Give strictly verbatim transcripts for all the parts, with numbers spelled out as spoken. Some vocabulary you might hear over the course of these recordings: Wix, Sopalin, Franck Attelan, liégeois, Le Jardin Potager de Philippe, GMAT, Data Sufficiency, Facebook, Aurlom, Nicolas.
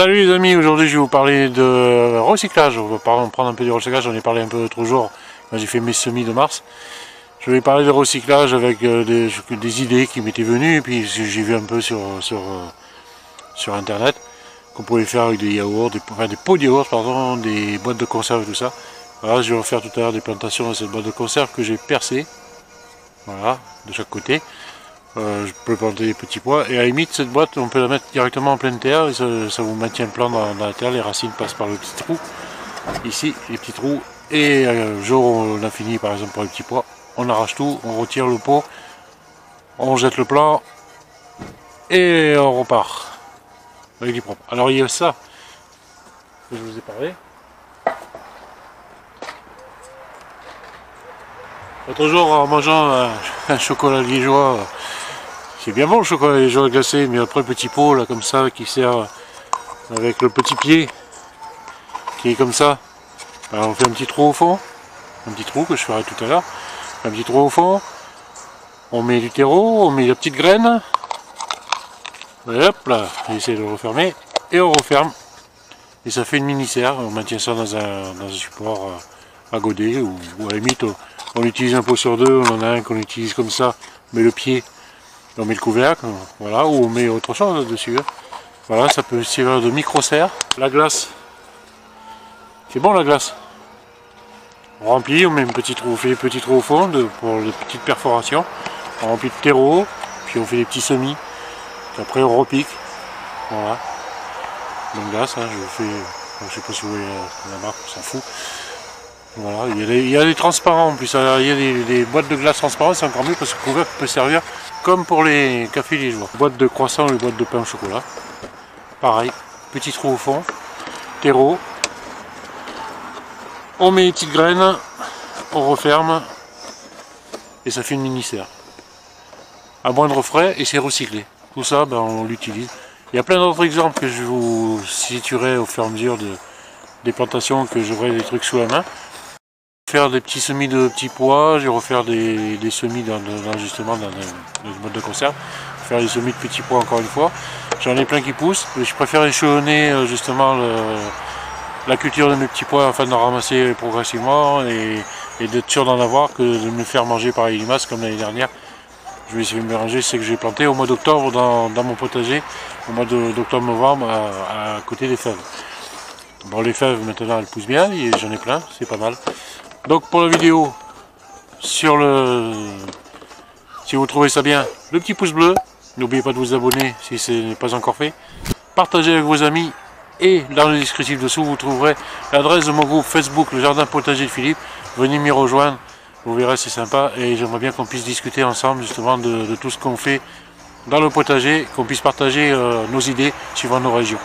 Salut les amis, aujourd'hui je vais vous parler de recyclage. On va prendre un peu du recyclage, j'en ai parlé un peu l'autre jour quand j'ai fait mes semis de mars. Je vais parler de recyclage avec des, des idées qui m'étaient venues, et puis j'ai vu un peu sur, sur, sur internet qu'on pouvait faire avec des yaourts, des, enfin des pots de yaourts, pardon, des boîtes de conserve et tout ça. Voilà, je vais refaire tout à l'heure des plantations de cette boîte de conserve que j'ai percée, voilà, de chaque côté. Euh, je peux planter des petits pois, et à la limite cette boîte on peut la mettre directement en pleine terre et ça, ça vous maintient plan dans, dans la terre, les racines passent par le petit trou ici, les petits trous, et euh, le jour où on a fini par exemple pour les petits pois, on arrache tout, on retire le pot, on jette le plant et on repart avec du propre. Alors il y a ça que je vous ai parlé l'autre jour en mangeant euh, un chocolat liégeois. Euh, C'est bien bon le chocolat liégeois glacé, mais après le petit pot là comme ça qui sert avec le petit pied qui est comme ça. Alors on fait un petit trou au fond, un petit trou que je ferai tout à l'heure, un petit trou au fond, on met du terreau, on met la petite graine, et hop là, j'essaie de le refermer, et on referme, et ça fait une mini serre, on maintient ça dans un, dans un support à godet, ou, ou à la limite on, on utilise un pot sur deux, on en a un qu'on utilise comme ça, mais le pied, on met le couvercle, voilà, ou on met autre chose dessus. Voilà, ça peut servir de micro-serre. La glace, c'est bon la glace. On remplit, on met un petit trou, on fait des petits trous au fond de, pour les petites perforations. On remplit de terreau, puis on fait des petits semis. Puis après on repique, voilà. Donc glace, hein, je vous fais, je sais pas si vous voyez la marque, on s'en fout. Voilà, il y a des, il y a des transparents en plus, il y a des, des boîtes de glace transparentes, c'est encore mieux parce que le couvercle peut servir comme pour les cafés liégeois. Boîte de croissant ou boîte de pain au chocolat, pareil, petit trou au fond, terreau, on met les petites graines, on referme et ça fait une mini serre. À moindre frais et c'est recyclé, tout ça ben, on l'utilise. Il y a plein d'autres exemples que je vous situerai au fur et à mesure de, des plantations que j'aurai des trucs sous la main. Faire des petits semis de petits pois, je vais refaire des, des semis dans, dans, justement dans le mode de conserve, faire des semis de petits pois encore une fois. J'en ai plein qui poussent, mais je préfère échelonner justement le, la culture de mes petits pois afin d'en ramasser progressivement et, et d'être sûr d'en avoir que de me faire manger par les limaces comme l'année dernière. Je vais essayer de me ranger, c'est que j'ai planté au mois d'octobre dans, dans mon potager, au mois d'octobre-novembre à, à côté des fèves. Bon, les fèves maintenant elles poussent bien et j'en ai plein, c'est pas mal. Donc pour la vidéo, sur le, si vous trouvez ça bien, le petit pouce bleu, n'oubliez pas de vous abonner si ce n'est pas encore fait, partagez avec vos amis et dans le descriptif dessous vous trouverez l'adresse de mon groupe Facebook Le Jardin Potager de Philippe, venez m'y rejoindre, vous verrez c'est sympa et j'aimerais bien qu'on puisse discuter ensemble justement de, de tout ce qu'on fait dans le potager, qu'on puisse partager euh, nos idées suivant nos régions.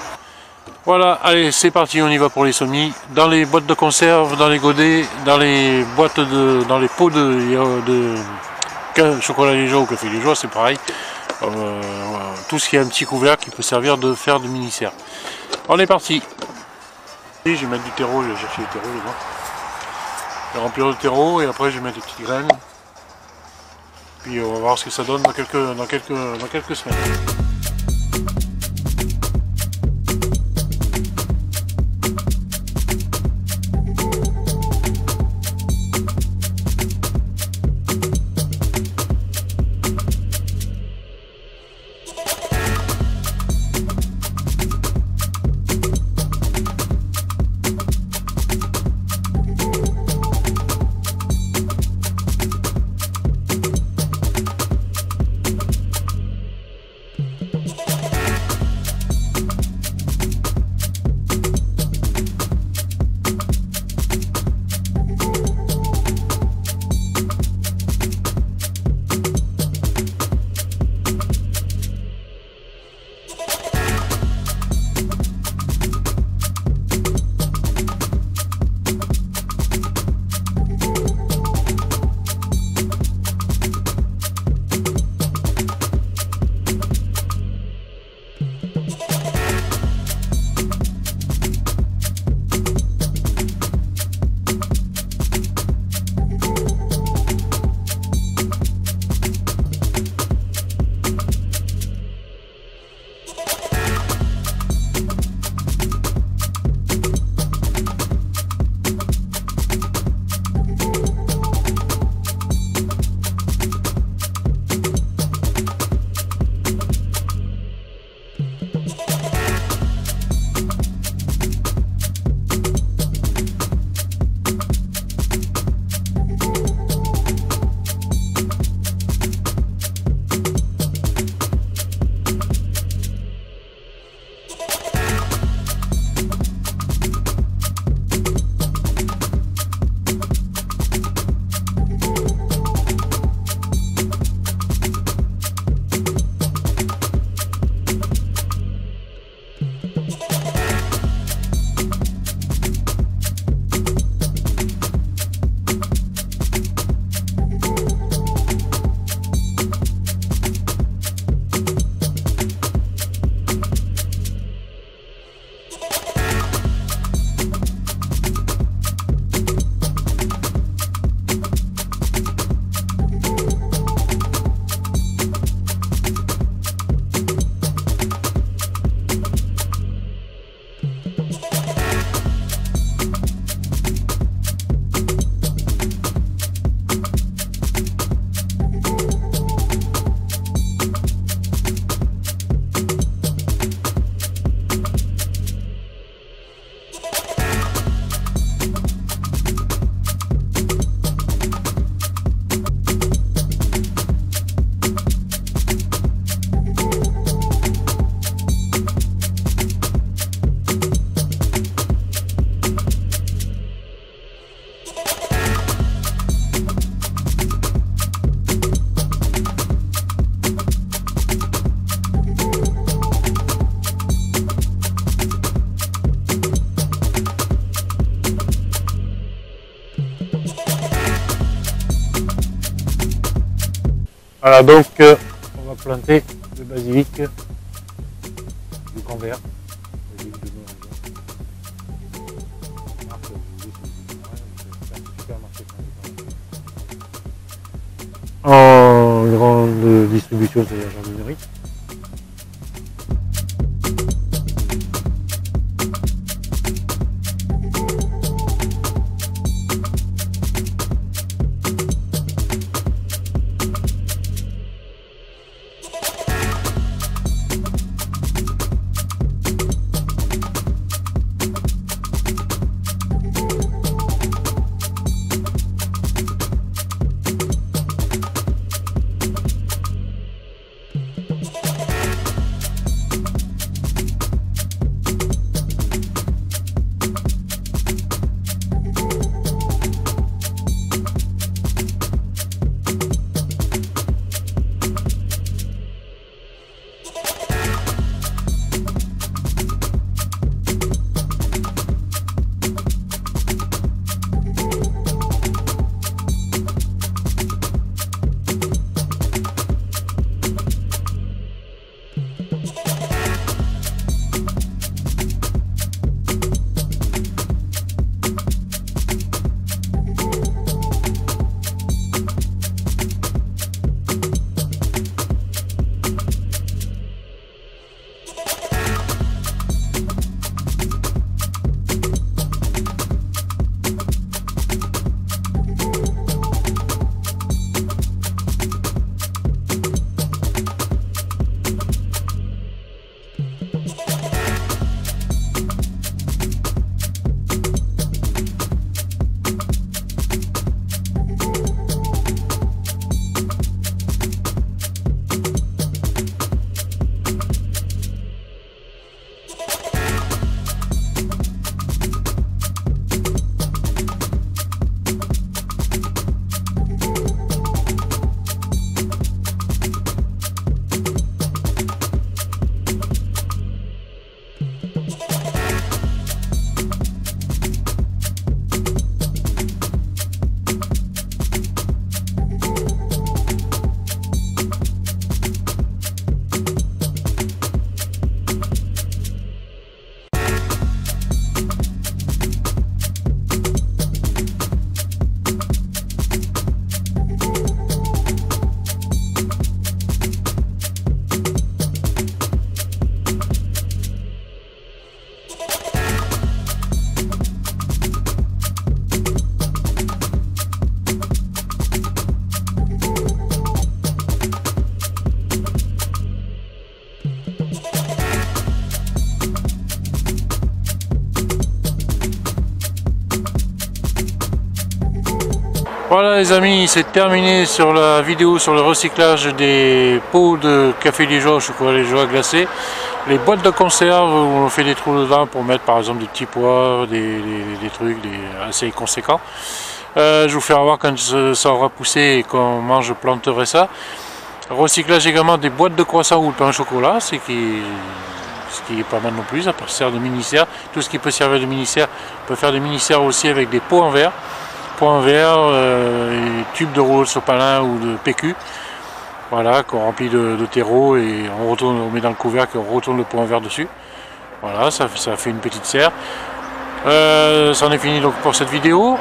Voilà, allez, c'est parti, on y va pour les semis. Dans les boîtes de conserve, dans les godets, dans les boîtes de, dans les pots de, de, de chocolat liégeois ou café liégeois, c'est pareil. Euh, tout ce qui a un petit couvercle qui peut servir de faire de mini-serre. On est parti. Et je vais mettre du terreau, je vais chercher le terreau, je vois. Je vais remplir le terreau et après je vais mettre des petites graines. Puis on va voir ce que ça donne dans quelques, dans quelques, dans quelques semaines. Voilà, donc euh, on va planter le basilic du convert. En grande distribution, c'est-à-dire jardinerie. Voilà les amis, c'est terminé sur la vidéo sur le recyclage des pots de café Liégeois, chocolat Liégeois glacé. Les boîtes de conserve où on fait des trous dedans pour mettre par exemple des petits pois, des, des, des trucs des, assez conséquents. Euh, je vous ferai voir quand ça aura poussé et comment je planterai ça. Recyclage également des boîtes de croissants ou de pain au chocolat, ce qui, ce qui est pas mal non plus, ça sert de mini-serre. Tout ce qui peut servir de mini-serre, on peut faire des mini-serres aussi avec des pots en verre. Points verts, euh, et tubes de rouleau de sopalin ou de P Q, voilà, qu'on remplit de, de terreau et on retourne, on met dans le couvercle et on retourne le point vert dessus. Voilà, ça, ça fait une petite serre. Euh, C'en est fini donc pour cette vidéo.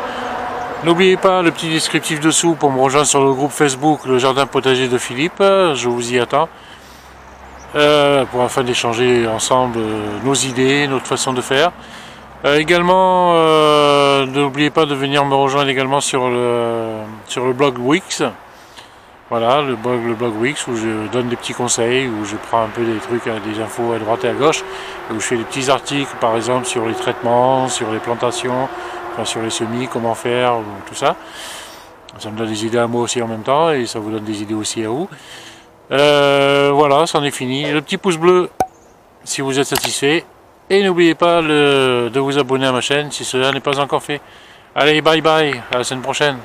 N'oubliez pas le petit descriptif dessous pour me rejoindre sur le groupe Facebook Le Jardin Potager de Philippe. Je vous y attends euh, pour afin d'échanger ensemble nos idées, notre façon de faire. Euh, également, euh, n'oubliez pas de venir me rejoindre également sur le, sur le blog Wix. Voilà, le blog, le blog Wix où je donne des petits conseils, où je prends un peu des trucs, des infos à droite et à gauche, où je fais des petits articles par exemple sur les traitements, sur les plantations, enfin, sur les semis, comment faire, tout ça. Ça me donne des idées à moi aussi en même temps et ça vous donne des idées aussi à vous. Euh, voilà, c'en est fini. Le petit pouce bleu si vous êtes satisfait. Et n'oubliez pas le, de vous abonner à ma chaîne si cela n'est pas encore fait. Allez, bye bye, à la semaine prochaine.